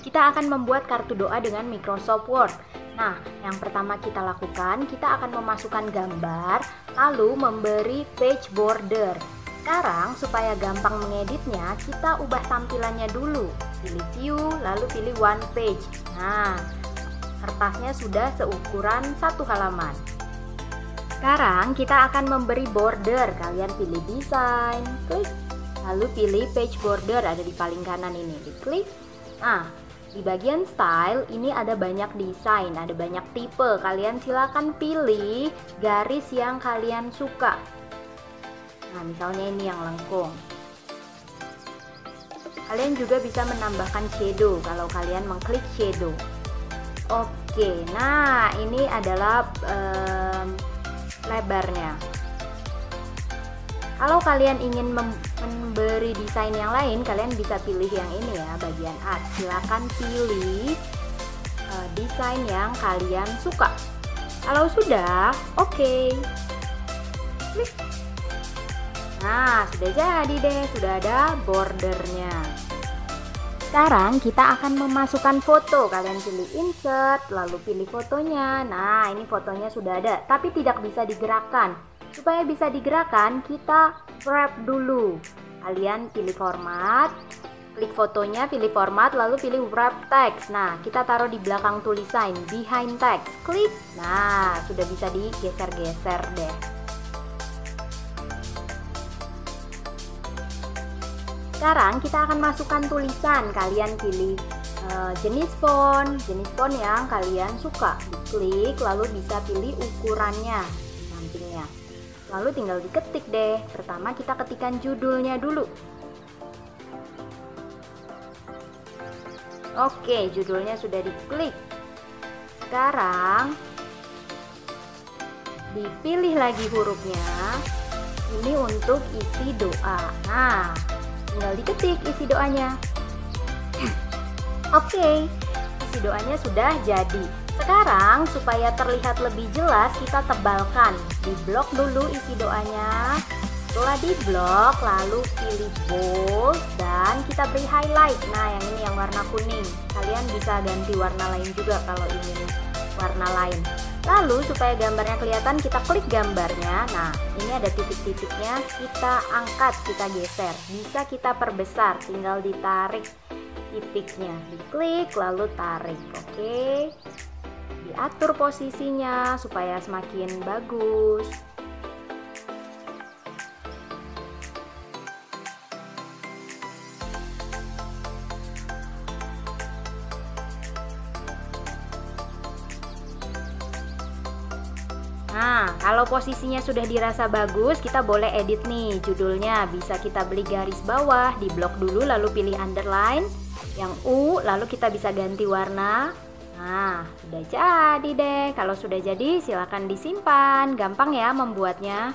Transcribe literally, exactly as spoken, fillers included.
kita akan membuat kartu doa dengan Microsoft Word. Nah, yang pertama kita lakukan, kita akan memasukkan gambar, lalu memberi page border. Sekarang, supaya gampang mengeditnya, kita ubah tampilannya dulu. Pilih view, lalu pilih one page. Nah, kertasnya sudah seukuran satu halaman. Sekarang, kita akan memberi border. Kalian pilih desain, klik, lalu pilih page border ada di paling kanan ini. Diklik. Nah, di bagian style ini ada banyak desain, ada banyak tipe. Kalian silakan pilih garis yang kalian suka. Nah, misalnya ini yang lengkung. Kalian juga bisa menambahkan shadow kalau kalian mengklik shadow. Oke, nah ini adalah um, lebarnya. Kalau kalian ingin memberi desain yang lain, kalian bisa pilih yang ini ya, bagian art. Silakan pilih e, desain yang kalian suka. Kalau sudah, oke. Okay. Klik. Nah, sudah jadi deh, sudah ada bordernya. Sekarang kita akan memasukkan foto. Kalian pilih insert, lalu pilih fotonya. Nah, ini fotonya sudah ada, tapi tidak bisa digerakkan. Supaya bisa digerakkan, kita wrap dulu. Kalian pilih format, klik fotonya, pilih format, lalu pilih wrap text. Nah, kita taruh di belakang tulisan, behind text. Klik. Nah, sudah bisa digeser-geser deh. Sekarang kita akan masukkan tulisan. Kalian pilih uh, jenis font, jenis font yang kalian suka. Diklik, lalu bisa pilih ukurannya, sampingnya. Lalu tinggal diketik deh. Pertama kita ketikkan judulnya dulu. Oke, judulnya sudah diklik. Sekarang dipilih lagi hurufnya. Ini untuk isi doa. Nah, tinggal diketik isi doanya. Oke, isi doanya sudah jadi. Sekarang, supaya terlihat lebih jelas, kita tebalkan. Diblok dulu isi doanya. Setelah diblok, lalu pilih bold dan kita beri highlight. Nah, yang ini yang warna kuning. Kalian bisa ganti warna lain juga kalau ingin warna lain. Lalu, supaya gambarnya kelihatan, kita klik gambarnya. Nah, ini ada titik-titiknya. Kita angkat, kita geser. Bisa kita perbesar, tinggal ditarik titiknya. Diklik, lalu tarik. Oke. Diatur posisinya supaya semakin bagus. Nah, kalau posisinya sudah dirasa bagus, kita boleh edit nih judulnya. Bisa kita beli garis bawah, diblok dulu lalu pilih underline yang U, lalu kita bisa ganti warna. Nah, sudah jadi deh. Kalau sudah jadi, silakan disimpan. Gampang ya membuatnya.